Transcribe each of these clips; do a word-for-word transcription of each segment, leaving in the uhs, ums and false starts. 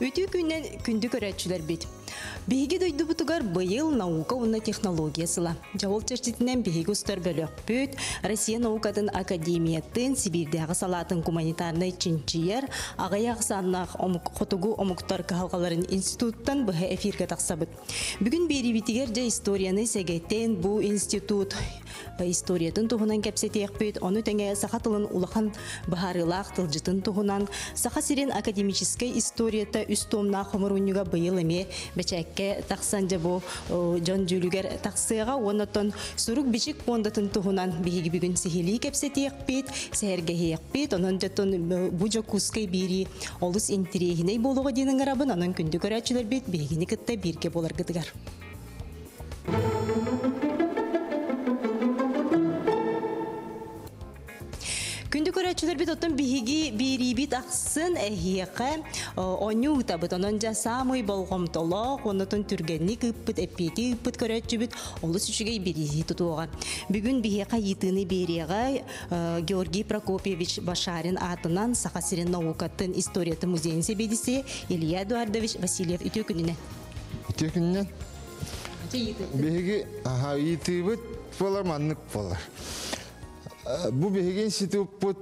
Үті күннен күнді көрәтшілер бет. Бейге дойды бұтығар бұйыл наука уна технологиясыла. Жауыл чәршетінен бейге ұстар бөлік бөт, Россия наукатын академиятын Сибирдегі салатын гуманитарны чинчиер, ағаяқ саннақ құтығу омықтар қалғаларын институттан бұғы эфирге тақсабыд. Бүгін бейре бетігер жа историяны сәгеттен бұ институт. Историятын тұғынан кәпсетек бөт, оны тәңе сақатылын улақан бұхарылақ тылжытын тұғынан, сақа сирен академическа историята үстомна қомырунюға бұйыл әме бәчәкке тақсан жабу жон жүлігер тақсыға онатын сұрук бешік қондатын тұғынан бейгі бүгін сихилі кәпсетек бет, сәргәхек бет, онын жатын бұжа күскай бейрі олыс интерегіне болуға денің арабын, онын күнді көрәтшілер бет, бейгіні кітті берге болар кітігар. Күнді көрәтшілер бет оттың бігі бері бет ақсын әйеқі оңы ұтабыт, онын жасамый болғымтолық, онытын түргенлік үппіт, әппеті үппіт көрәтші бет олыс үшігей березі тұтуға. Бүгін бігі етіні берегі Георгий Прокопьевич Башарын атынан Сақасырен наукатын историяты музейін себедесе Илья Эдуардович Васильев үті күніне. Үті күнінен? Бігі еті бет болар, маннық болар. Бу беген ситу пут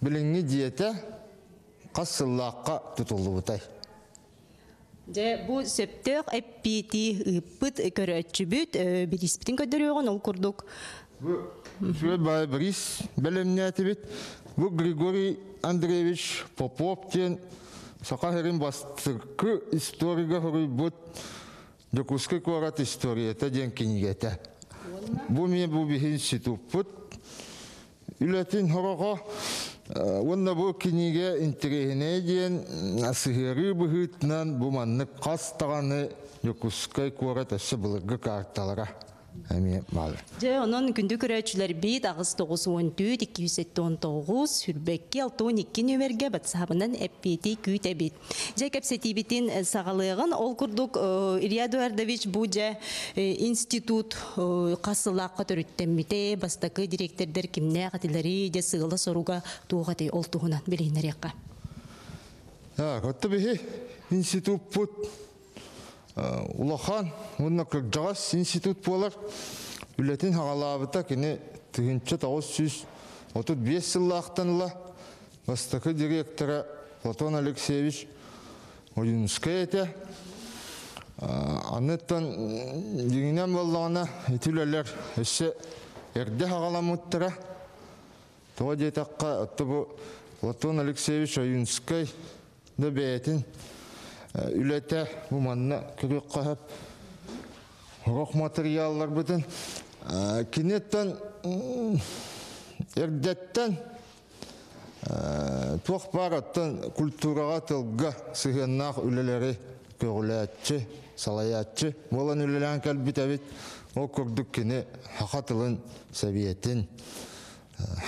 билинги диете кассыллакка тутулубутай. Же бу септер эппити пут көрөчүбүт бириспитин көдөрөгөн ол курдук. Бу сүрөт бай бирис белемнетибит. Бу Григорий Андреевич Поповтен сакахерин бастыркы историка хорубут докуски корат историята ден кинигете. Бу мен бу беген ситу пут Үләтін хороға, онна бұл кенеге интерегіне дейін асығыры бұғытынан бұманны қастағаны екускай көрет әсі бұлығы қарталыға. Әме малы. Жай, оның күнді көрәтшілер бейт ағыз тоғыз он төрт, екі он тоғыз, сүрбәкке алты он екі нөверге батсабынан әппеті күйт әбет. Жай, кәпсеті бетін сағалығын ол күрдік Илья Эдуардович бұжа институт қасылаққа түріттенбеті, бастақы директордер кімне қатылары де сығылы соруға туғатай ол туғынан білейінер еққа. Қотты бейі институт бұд. Улахан, онна кырджағас институт болар, үлетін хағалабыта кені түгінші тоғыз жүз отыз бес сыллақтанла бастықы директора Платон Алексеевич Одинская әте. Анеттан дегінен болдағына етілелер үші әрді хағаламыттыра. Тоға дейтаққа өтті бұл Платон Алексеевич Одинская да бәйетін. Үләті бұманына күрек қағып, ғоқ материаллар бұтын. Кенеттен, әрдеттен тоқ бараттан культураға тылға сұғыннақ үлелері көріләтші, салаятші. Болан үлелен кәлбіт әбет, о күрдік кені хақа тылын сәбиетін,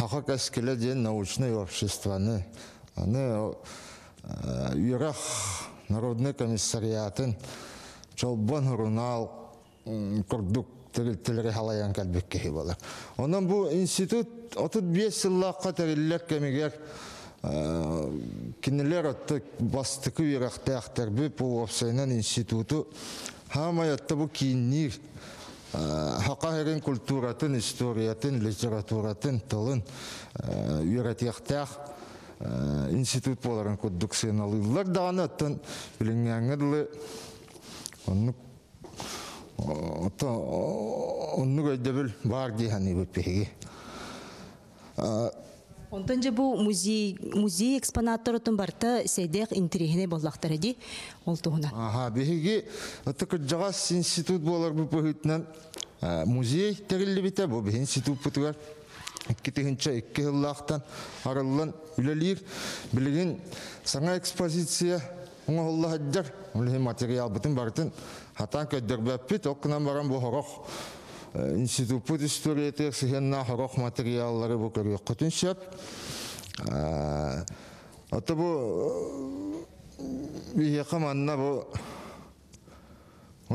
хақа кәскілі ден научны обществаны, үйірақ Народный комиссариатын Чолбон Рунал Курдук тілері халаян кәлбек кей болар. Онан бұл институт отыз бес сыллаққа тәрелер кәмегер кенелер өтті бастықы үйрәқті әқтәрбі бұл өпсайынан институту хамайатты бұл кейіннер хақахерін культуратын, историятын, литературатын, тылын үйрәтіқті әқ институт боларын көддік сен алыйлар дағаны өттін білінгәңгірлі ұнның өйді біл бар дейхәні өппеге. Онтан жа бұл музей экспонаттар өттін барта сәйдәқ интерегіне болақтар әді ол тұғынан. Аға, беге өтті күрджағас институт болар бұл бұғытынан музей тәрілі біті бұл бұл институт бұтығар. Китігінші екі ғылақтан арылын үлелер, білген саңа экспозиция, оңа ғылла әддер, үлі материал бұтын бартын, хатан көддер бәппет, оқынан баран бұл ғоқ институт бұт историятер, сығынна ғоқ материаллары бұл көрге құтын шәп. Ата бұл бейеқі манна бұл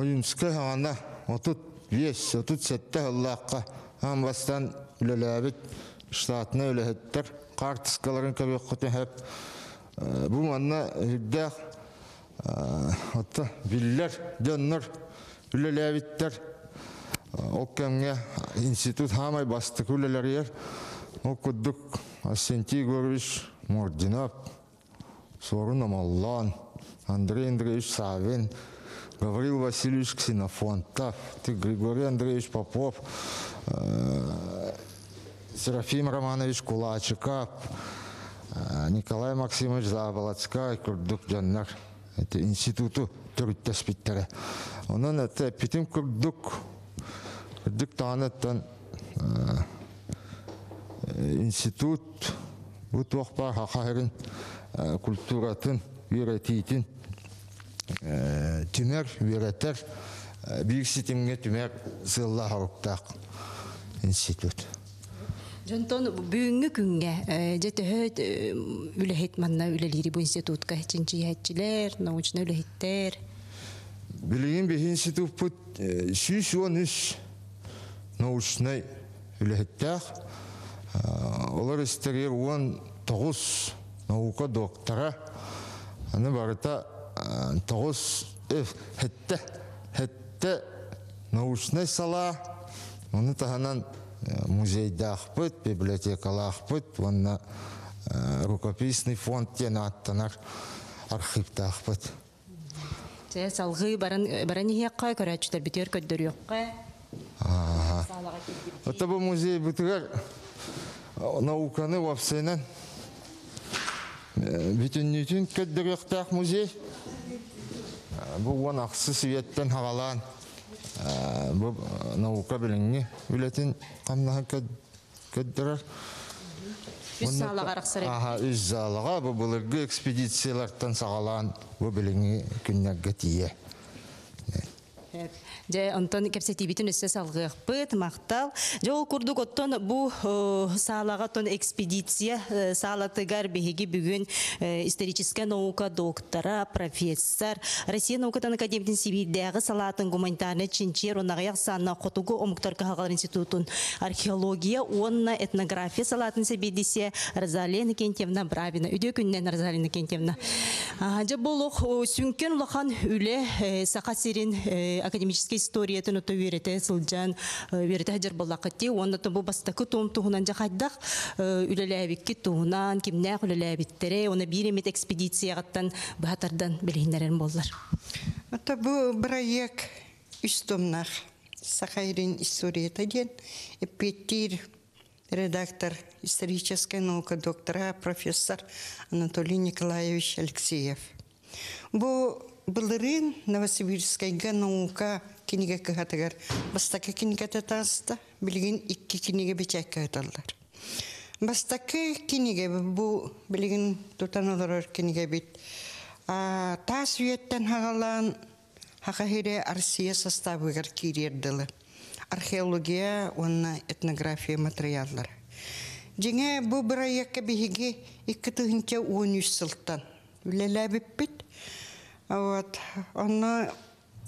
ойынсқа ғана отыз бес отыз жеті ғыллаққа ғамбастан үлеләбіт, штатына үләхеттер, қартысқаларын көбек құтын әп. Бұл маңна үрдәқ Отта биллер, доннор, үлелевиттер, оккенге институт хамай бастық үлелерер, окуддық Асентий Егорович Мординов, Сорун Амаллан, Андрей Андреевич Савин, Гаврил Васильевич Ксенофонтов, Григорий Андреевич Попов, Серафим Романович Кулачиков, Николай Максимович Заболоцкай, Курдук Джаннар. Это институту Туртеспитера. Он это питим Курдук, Курдук Танатан, институт Утвахпар Хахарин, Культуратин, Виратитин, Тимер, Виратер, Бирситимге Тимер, Зиллахаруктак институт. Жонтон бүгүнгү күнгө жете хөт үлехет манна үлелери бу институтка чинчиятчилер, научный үлехеттер. Билигин бе институт пут шиш он үч научный үлехеттер. Олар истерер он тогуз наука доктора. Аны барыта тогуз хетте хетте научный сала. Аны таханан музей дахпыт, библиотека лахпыт, ванна рукописный фонд тенаттанар архив дахпыт. Те салгы баран баранияка көрәчтер битер көддөрүккә. Аа. Это бу музей битер науканы вапсенен. Бүтүн бүтүн көддөрүктак музей. Бу вон аксы светтен хагалан. Бу наука беленне үлетин камнаһа кеддерер. Үз залыга бу булыргы экспедициялардан сагалан бу беленне күннәгә тие. Жай Антон кепсети битен өссө салгыппыт, мактал. Жол курдук оттон бу салага тон экспедиция салатыгар биһиги бүгүн историческая наука доктора, профессор, Россия наукатан академиятын Сибирдеги салатын гуманитарный чинчер, онага ясанна котугу омуктар кагалар институтун археология, онна этнография салатын Сибирдесе Розалина Кентьевна Бравина, үдө күннен Розалина Кентьевна. Жа болок сүнкен улахан үле Саха сирин академическая история это нотовирете сылжан вирете хажар баллакати он это был бастаку том тухунан жахадах улелевики тухунан кимне улелевиттере он биримет экспедицияттан бахтардан белиннерен боллар. Это был проект истомнах Сахарин история таден Петир редактор исторической науки доктора профессор Анатолий Николаевич Алексеев. Был Былырын Новосибирская наука книга кагатагар. Бастака книга татаста, билигин икки книга бичак кагаталар. Бастака книга бу билигин тутаналар книга бит. Тас виеттен хагалан хакахире арсия составы гаркирердылы. Археология, онна этнография материаллар. Джине бу браяка бихиги иккатыгинча уонюш сылтан. Лелябиппит. Вот, она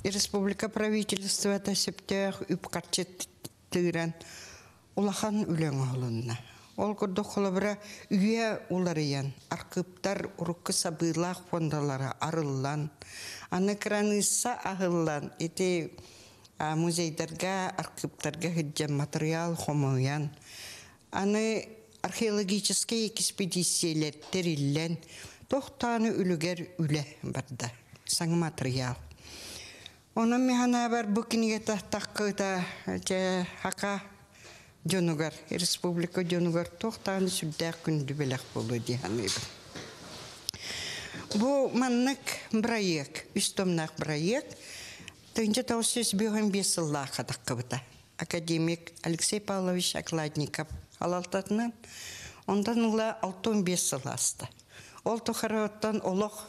республика правительства это септер упкачет тыран, улахан уленголунна. Олкодо холобра уе улариян, аркыптар урукы сабыла фондалара арыллан, анекранысса агыллан. Эти музейдарга аркыптарга хиджан материал хомуян, аны археологические экспедициялер териллен, тохтаны үлүгер үле барда. Саң материал. Онан механа бар бу книга тахкыта же хака жонугар республика жонугар тохтаны сүддә күндү белек болду дигән иде. Бу маннык проект, үстомнак проект. Төнче таусыз бүгән бес елга кадаккыта. Академик Алексей Павлович Окладников алалтатнан ондан ула алтын бес елгаста. Ол тохараттан олох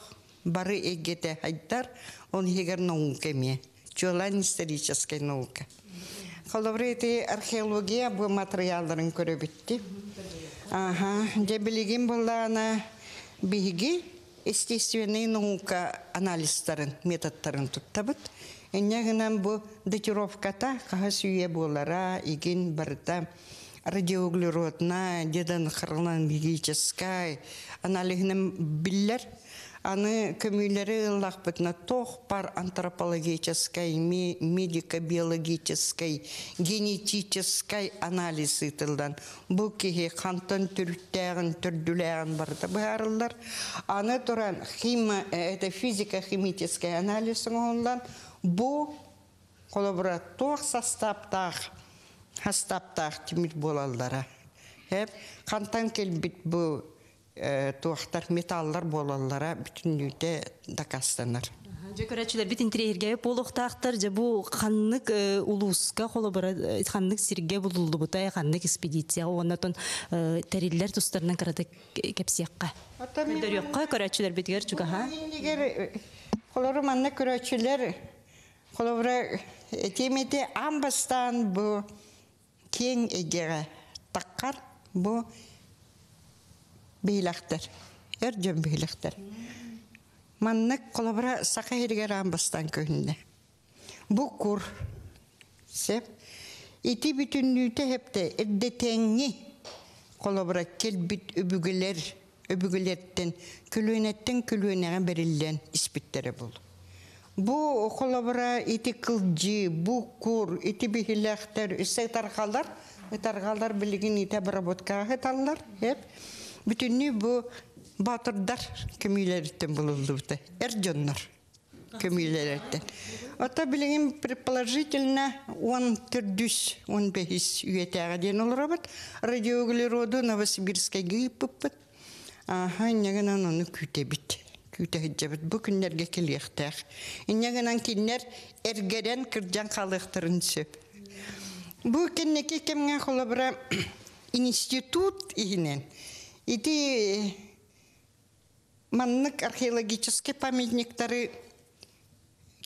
бары эгете хайдар, он егер наука ме, чолан историческая наука. Холовреты археология бу материалдарын көрөбүтти. Ага, же билигин булана биги естественный наука анализдарын, методдарын туттабыт. Эннегинен бу датировката кагасүйе болара игин барда радиоуглеродная, дедан хронологическая, анализным биллер, Они камиллеры лахпет на тох пар антропологической, медико-биологической, генетической анализы тылдан. Букиги хантон түрттәрін, түрдүләрін барды бәрілдер. Аны туран это физико-химический анализ оңылдан. Бу коллаборатор состаптах, состаптах тимит болалдара. Хантан келбит бу туақтар металлар болаллара бүтінлікте дакастанар. Жекорачылар бит интерьерге полуқтақтар же бу ханнық улуска қолабыра ханнық сирге булулды бутай ханнық экспедиция оннан тәреллер тустарынан карата кепсиякка. Мендерёкка корачылар битгер чуга ха. Холору манна корачылар холобра темете амбастан бу кең эгеге таккар бу Бейлахтер, Эрджем Бейлахтер. Маннек колобра сахиргерам бастанкунде. Букур, сеп. Ити битүннүте хепте эддетенги колобра келбит өбүгелер, өбүгелеттен күлөнеттен күлөнеге берилген испиттери бул. Бу колобра ити кылжы, букур, ити бейлахтер, үссе таргалар, таргалар билигин ите обработка каталар, хеп. Бүтүнү бу батырдар кемилерден булулду бите. Эрдённар кемилерден. Ата билеген предположительно он тердюс, он бехис үетеге ден олрабат. Радиоуглероду Новосибирская гиппет. Ага, неген аны күтебит. Күтебит. Бу күннерге келектер. Неген ан киннер эргеден кыржан калыктырын сөп. Бу кеннеке кемге холобра институт ийнен. Иди маннык археологический памятниктары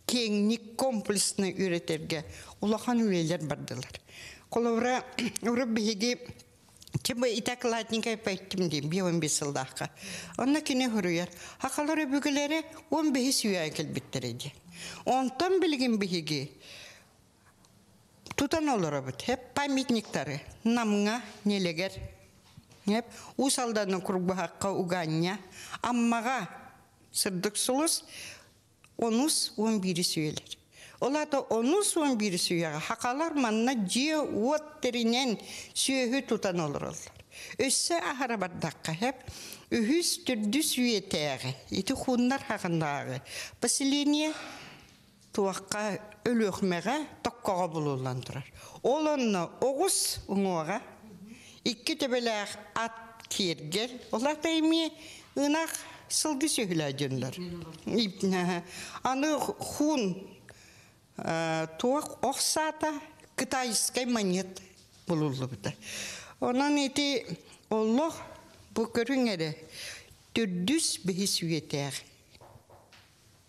кеңник комплексный үйрөтөргө улахан үлелер бардылар. Колобра уруббеги чебе итакладника петтим дим беш жылдакка. Онда кине көрөр. Хакалар өбүгүлөрү он беш үйгө келбеттерди. Онтон билген беги тутан олор бут. Хеп памятниктары намга нелегер Усалдан курбахакка уганья, аммага сырдык сулус онус он бири сүйелер. Олата онус он бири сүйега хакалар манна же от теринен сүйөһү тутан олорлар. Өссө ахара бардакка хеп үһүс түрдү сүйетеги, ити хуннар хагындагы поселение туакка өлөхмеге токкого булулан турар. Олонно огус уңога Икки төбеләк ат кергер, олар да име ынақ сылды сөйләденләр. Аны хун туақ оқсата кытайскай монет болулды бит. Онан эти оллох бу көрүңере төрдүс бехис үетер.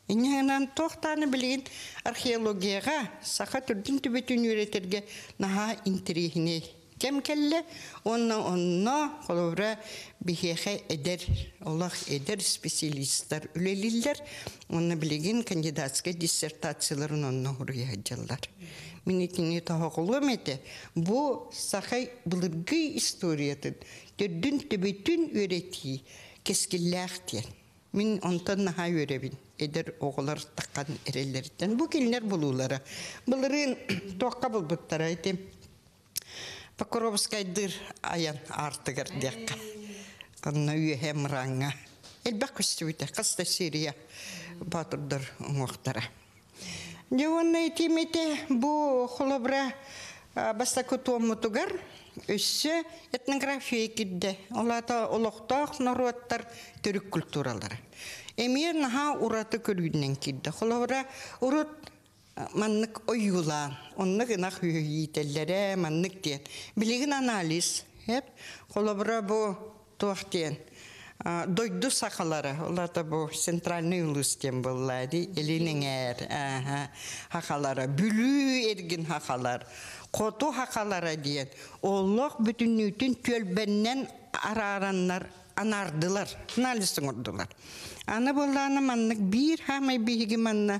Иннан тохтаны билген археологияга саха төрдүн төбөтүн үйрөтөргө наха интерегине Кем келле, онна онна холовра бихеге эдер, Аллах эдер специалисттар үлелиллер, онна билеген кандидатская диссертацияларын онна хуруя жаллар. Минекине тахагылым ете, бу сахай былыргы историятын, төрдүн төбөтүн өрети, кескиллэхтен. Мин онтан наха өребин, эдер оғылар таққан эрелерден. Бу келнер булулара. Былырын тоққа булбыттара ете. Покровская дыр аян артыгар декка. Анна үйем ранга. Элбек үстүйді, қаста Сирия батырдыр ұңықтара. Дегонна етеметі бұ құлыбра бастаку томытугар өссі этнография кетді. Олата олықтақ народтар түрік культуралары. Эмер наға ұраты көргінен кетді. Құлыбра ұрат маннык ойулан, оннык инак үйейтеллере, маннык ден. Билигин анализ, колобра бу туақтен. Дойду сақалары, оларда бу центральный улустен боллады, элинин әр хақалары, бүлі эргин хақалар, қоту хақалары ден. Олық бүтіннүтін төлбеннен арараннар анардылар, анализін ордылар. Аны болланы маннык бир хамай биһиги манна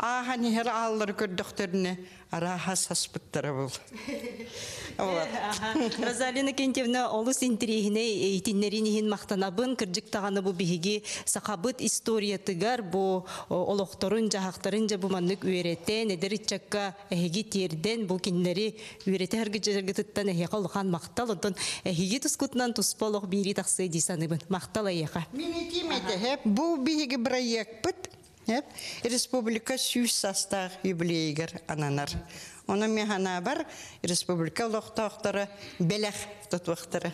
Ага, не хераллар курдахтерне, араха саспуттарабул. Розалина Кентевна, олус интригне, итиннеринихин мақтанабын, кырджиктағаны бу бихиги сақабыт история тыгар, бу олохторунжа, хақтарынжа бу маннук уйрете, недеритчакка эхиги тирден, бу киннери уйрете харгиджаргатыттан эхига олхан мақтал, отон эхиги тускутнан тусполох бири тақсы дисаныбын, мақтала еха. Мені кимете, бу бихиги проектпыт, Республика сүйс састағы юбилейгер ананар. Оны механа бар, республика лоқтақтары, белек тұтуақтары.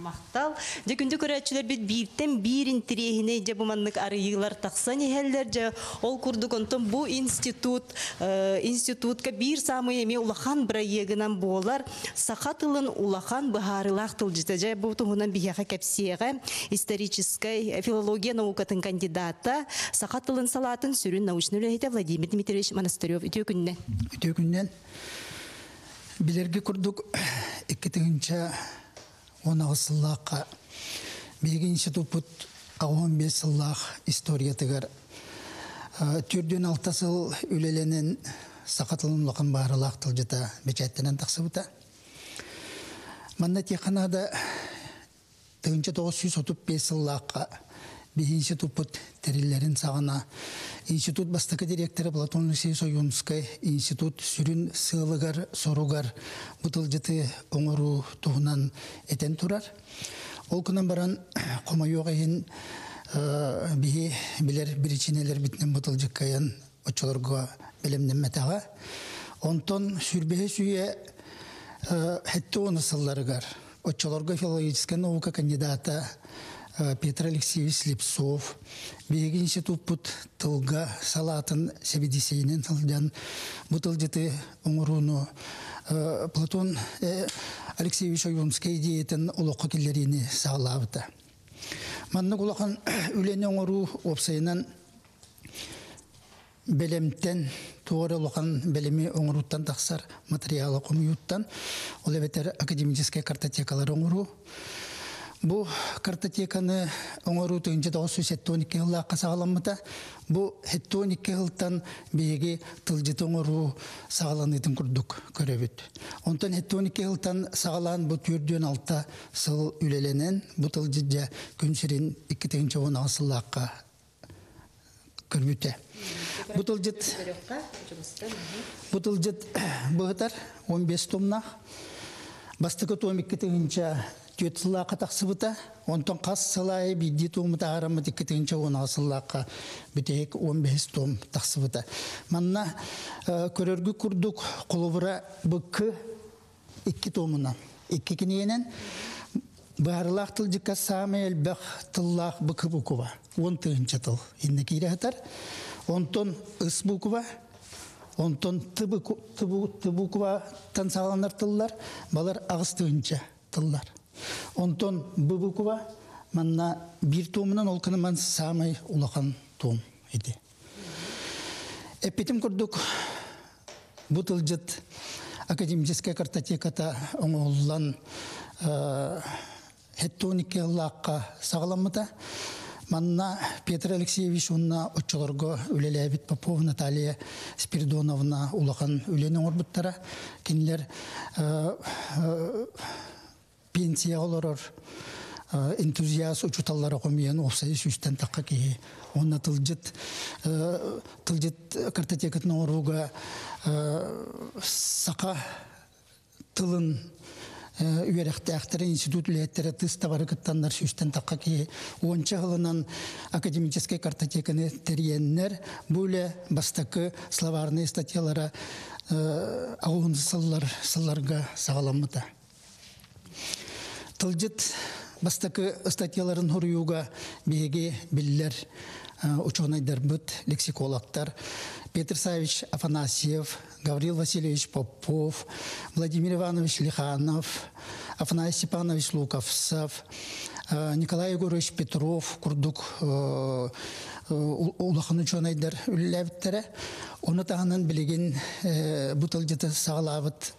Мақтал. Дегінде көрәтшілер бет бейттен бейрін тірегіне жабыманлық арыйылар тақсан ехелдер жа. Ол күрді көнтім бұ институт, институтқа бейр самы еме улахан бірайегінен болар. Сақатылын улахан бұхарылақ тыл жита жа. Бұтығынан бейяға кәпсеға историческай филология наукатын кандидата. Сақатылын салатын сүрін научны үләйті Владимир Дмитриевич Монастырев. Үтеу күннен. Үтеу күннен. Білерге күрдік екетігінча он аусыллаққа бейген институт бұд ауын бесыллақ историятығар. Түрден алтасыл үлеленен сақатылын лоқын барылақ тыл жыта бечәттінен тақсы бұта. Манна теканада түгінші тоғыз жүз отыз бесыллаққа бейген институт бұд тәрелерін сағына. Институт бастықы директоры Платон Алексеевич Союнскай институт сүрін сығылығар, соруғар бұтыл жыты оңыру тұғынан әтен тұрар. Ол күнен баран қомайуға ең білер біричинелер бітінен бұтыл жыққайын өтшілерге білімнен мәтаға. Онтон сүрбеғе сүйе әтті оны сылларығар. Өтшілерге филологическа наука кандидата Пётр Алексеевич Слепцов, бейгі институт бұд тылға салатын сәбедесейінен тылдан бұтыл жеті оңыруыны Платон Алексеевич Ойонскай дейтін ұлыққа келеріне сағылабыды. Маннық ұлыққан үлені оңыру опсайынан бәлемттен, туғары ұлыққан бәлеме оңыруттан тақсар материалы құмиюттан, ол әбеттер академическай картотекалар оңыру. Бұл картотеканы оңыру түйінші жылға сағаламыда. Бұл сексен екі жылдан бейге тылжеті оңыру сағаланытын күрдік көребет. Онтан сексен екі жылдан сағалан бұл түрден алта сыл үлеленен бұл тылжеті күншерін екі мың он асыллаққа көрбеті. Бұл тылжет бұғытар он бес томна. Бастықы том екі мың жетсыллаққа тақсы бұта, онтан қас сылай бейді томыта ғарамы декетігінші он асыллаққа бітек он бес том тақсы бұта. Манна көрергі күрдік құлыбыра бұқы екі томынан, екі кенейінен бағарлақ тыл декка саме әлбәқ тыллақ бұқы бұқы ба, он тығыншы тыл, енді кейді ғатар, онтан ұс бұқы ба, онтан тұбұқы ба тансағаланар тыллар, балар ағыс тығыншы тыллар. Онтон Быбыкова манна бір томынан олқыны ман самай улақан том еді. Әппетім көрдік бұтыл жет академическая картотеката оңғылан әттонике лаққа сағаламыда. Манна Петр Алексеевич онна ұтчыларға үлелі әбет Попов, Наталия Спиридоновна улақан үленің орбыттара. Кенілер пенсия оларыр, энтузиаз ұчыталлары қомиян оқсайы сүйістен таққа кейі. Онна тылжет картотекетін оруға сақа тылын үйеріқті әқтірі институт үлеттері тыс табары күттанлар сүйістен таққа кейі. Онша ғылынан академическай картотекіні тәргеннер бөлі бастықы словарны статьялары ауын сылларға сағаламыда. Тылжет бастакы статьяларын хуруюга беге биллер учёныйдар бут лексикологтар Петр Савич Афанасьев, Гаврил Васильевич Попов, Владимир Иванович Лиханов, Афанасий Степанович Луковцев, Николай Егорович Петров, Курдук улаханы учёныйдар үлләвттере. Оны тағынан білеген бұтыл жеті сағалавыт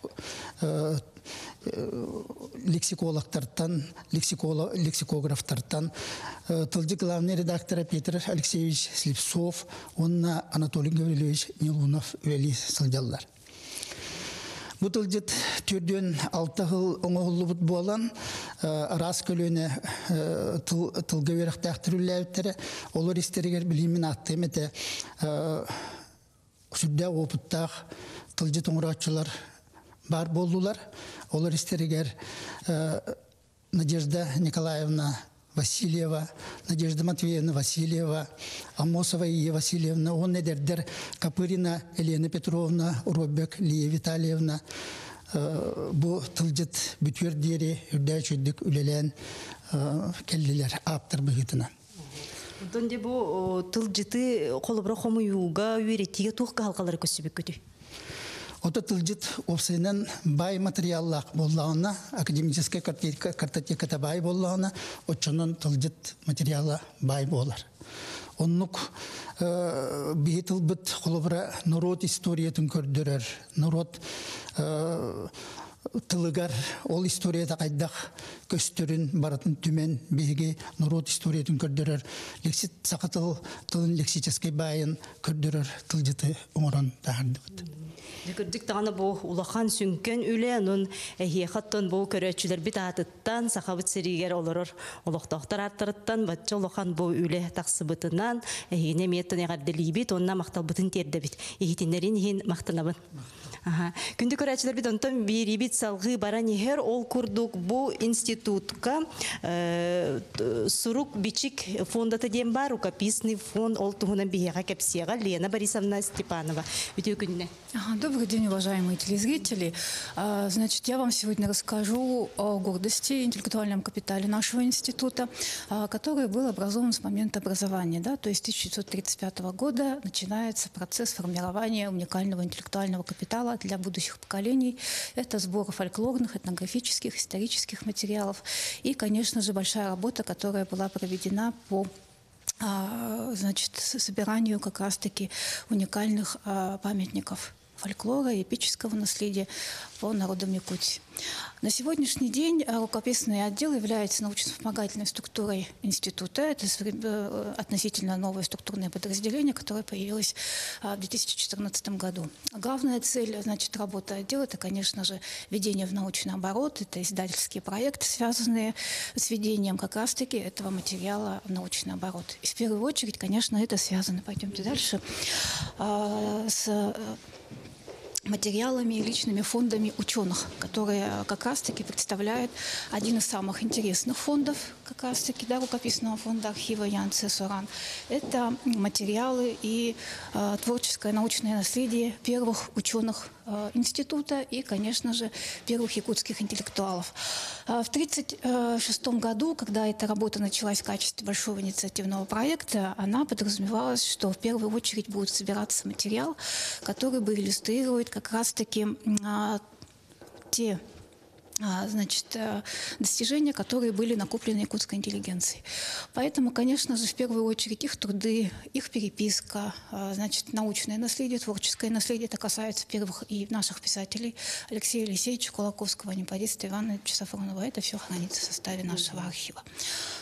лексикологтартан, лексикографтартан, тылды главный редактор Пётр Алексеевич Слепцов, онна Анатолий Гавриллевич Нелунов вели сылдялар. Бұтыл жет түрден алтағыл оңағылы бұт болан, рас көліне тылғы веріқті ақтырулы әуттері, олар естерігер білімін аттым әті Сүрде опыттақ тылжы тұңыратшылар бар болдылар. Олар істерігер Надежда Николаевна Васильева, Надежда Матвеевна Васильева, Амосова Ия Васильевна, он недердер Капырина Елена Петровна, Робек Лия Витальевна. Бұл тылжыт бүтвердері үрдәй жүддік үлелен келділер аптыр бұғытына. Донде бу тылжыты қолыбра хомуюга үйреттеге туққа халқалары көсібек көті? Ота тылжыт опсайынан бай материаллақ боллағына, академическая картотеката бай боллағына, отчынын тылжыт материалы бай болар. Оннық бей тылбыт қолыбра народ историятын көрдірер, народ тылыгар ол историята қайдақ көстерін баратын түмен беге народ историятын көрдірер, лексит сақытыл тылын лексический байын көрдірер тылжыты оңыран тағырдығыд. Дүкірдік тағаны бұл ұлақан сүнкен үләнін әйе қаттан бұл көрәтшілер біт атыттан, сақабыт сәрігер олырыр ұлақтақтар аттырыттан, батчы ұлақан бұл үлі тақсы бұтынан, әйіне меттін әғарділі бет, онына мақтал бұтын терді бет, егетіндерін ең мақтынабын. Күнді көрәтшілер бет онтан бері бет салғы баран егер ол күрдік бұл институтқа сұрук бичік фондаты ден бар, ұқаписны фонд ол тұғынан бейеға кәпсеға Лена Борисовна Степанова. Өте өкініне. Добрый день, уважаемые телезрители. Значит, я вам сегодня расскажу о гордости, интеллектуальном капитале нашего института, который был образован с момента образования. Да? То есть с тысяча девятьсот тридцать пятого года начинается процесс формирования уникального интеллектуального капитала для будущих поколений. Это сбор фольклорных, этнографических, исторических материалов. И, конечно же, большая работа, которая была проведена по значит, собиранию как раз-таки уникальных памятников фольклора и эпического наследия по народам Якутии. На сегодняшний день рукописный отдел является научно-вспомогательной структурой института. Это относительно новое структурное подразделение, которое появилось в две тысячи четырнадцатом году. Главная цель, значит, работы отдела – это, конечно же, введение в научный оборот, это издательские проекты, связанные с введением как раз-таки этого материала в научный оборот. И в первую очередь, конечно, это связано, пойдемте дальше, с материалами и личными фондами ученых, которые как раз-таки представляют один из самых интересных фондов, как раз-таки, да, рукописного фонда архива Янцесуран. Это материалы и э, творческое научное наследие первых ученых э, института и, конечно же, первых якутских интеллектуалов. В тысяча девятьсот тридцать шестом году, когда эта работа началась в качестве большого инициативного проекта, она подразумевалась, что в первую очередь будет собираться материал, который бы иллюстрирует как раз-таки а, те а, значит, а, достижения, которые были накоплены якутской интеллигенцией. Поэтому, конечно же, в первую очередь их труды, их переписка, а, значит, научное наследие, творческое наследие, это касается первых и наших писателей Алексея Алексеевича Кулаковского, Неподиста Ивановича Сафронова. Это все хранится в составе нашего архива.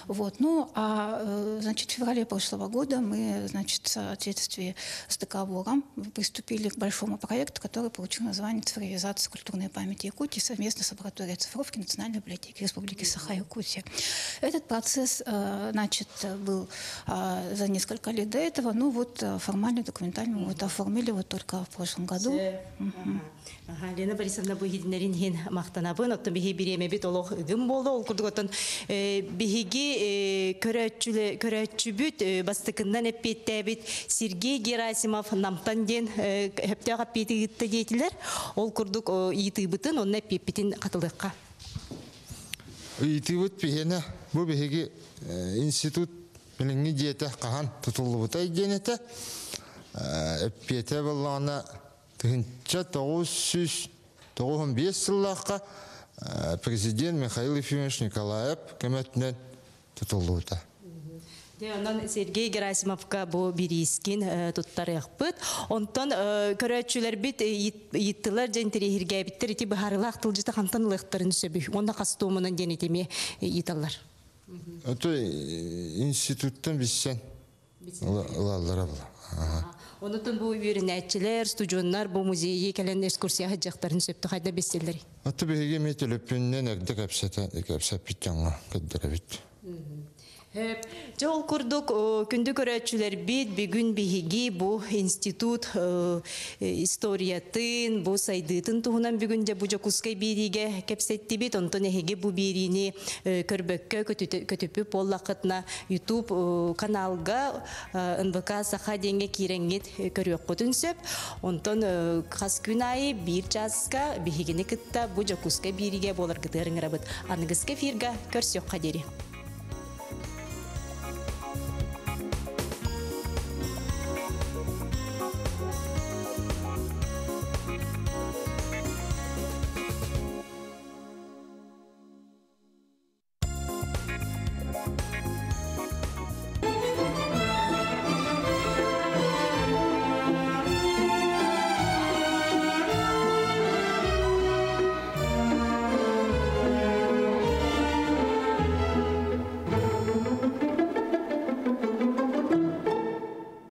Вот. Ну, а, значит, в феврале прошлого года мы, значит, в соответствии с договором приступили к большому проекту, который получил название «Цифровизация культурной памяти Якутии» совместно с лабораторией оцифровки Национальной библиотеки Республики Саха и Якутии. Этот процесс, значит, был за несколько лет до этого, но вот формально, документально мы вот оформили вот только в прошлом году. Лена Борисовна, вы единоренген мақтанабын, оттан беге береме бет олық үгім болды, ол күрдіготтан бегеге көрәтчі бүт, бастықыннан әппетті әбет Сергей Герасимов намтан ден әпті әппеті ғытты дейтілер, ол күрдік үйті бұтын, оның әппетін қатылыққа. Үйтивут пиене бу беги институт менен диете каган тутулубута иденете эппете баллана тынча тоғыз жүз тоқсан бес жыллакка президент Михаил Ефимович Николаев кеметнен тутулубута. Сергей Герасимовка бу бирискин туттарыппыт. Онтон көрөчүлөр бит йыттылар ден терегирге биттер ити бахарлак тылжыта хантанлыктарын сөбү. Онда кастумунун ден итеме италлар. Ото институттан биссен лаллар абла. Онтон бу үйрөнөчүлөр, студенттар бу музейге келген экскурсия жактарын сөптү кайда бестелер. Ото беге метелөпүннөн эрде капсата, капсап биттаңга кыддыра бит. Жол курдук күндү көрөчүлөр бит бүгүн биһиги бу институт историятын бу сайдытын туунан бүгүн же бу жокускай бириге кепсетти бит онтон эхиги бу бирини көрбөккө көтүпү поллакытна YouTube каналга НВК Саха деңге киреңгит көрөк көтүнсөп онтон кас күн айы бир часка биһигини кытта бу жокускай бириге болор кытырыңрабыт аныгызке фирга көрсөк кадери.